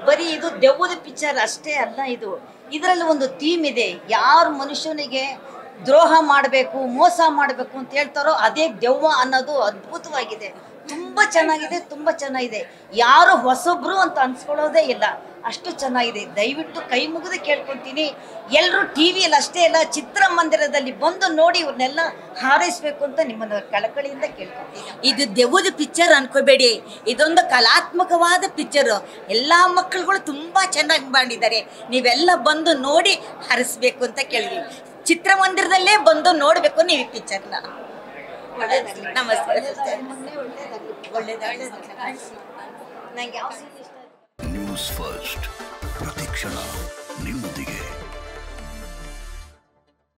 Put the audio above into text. बरी देव्वद पिक्चर अष्टे अल्ल थीम इदे यार मनुष्यनिगे द्रोह माडबेकु मोस माडबेकु अंत हेळ्तारो अदे देव्व अन्नोदु अद्भुतवागिदे ತುಂಬಾ ಚೆನ್ನಾಗಿದೆ ತುಂಬಾ ಚೆನ್ನಾಗಿದೆ ಯಾರು ಹೊಸಬ್ರು ಅಂತ ಅನ್ಸ್ಕೊಳ್ಳೋದೇ ಇಲ್ಲ ಅಷ್ಟು ಚೆನ್ನಾಗಿದೆ ದಯವಿಟ್ಟು ಕೈ ಮುಗಿದು ಕೇಳ್ಕೊಂತೀನಿ ಎಲ್ಲರೂ ಟಿವಿಯಲ್ಲಿ ಅಷ್ಟೇ ಅಲ್ಲ ಚಿತ್ರಮಂದಿರದಲ್ಲಿ ಬಂದು ನೋಡಿ ಇವನ್ನೆಲ್ಲ ಹಾರೈಸಬೇಕು ಅಂತ ನಿಮ್ಮನ್ನ ಕಳಕಳಿಯಿಂದ ಕೇಳ್ಕೊಂತೀನಿ ಇದು ದೇವದ ಪಿಕ್ಚರ್ ಅನ್ಕೋಬೇಡಿ ಇದೊಂದು ಕಲಾತ್ಮಕವಾದ ಪಿಕ್ಚರ್ ಎಲ್ಲಾ ಮಕ್ಕಳುಗಳು ತುಂಬಾ ಚೆನ್ನಾಗಿ ಮಾಡಿದ್ದಾರೆ ನೀವೆಲ್ಲ ಬಂದು ನೋಡಿ ಹಾರೈಸಬೇಕು ಅಂತ ಕೇಳಿದೀನಿ ಚಿತ್ರಮಂದಿರದಲ್ಲೇ ಬಂದು ನೋಡಬೇಕು ನೀವು ಈ ಪಿಕ್ಚರ್ ನ न्यूज़ फर्स्ट प्रतिक्षण न्यूज़ दिगे।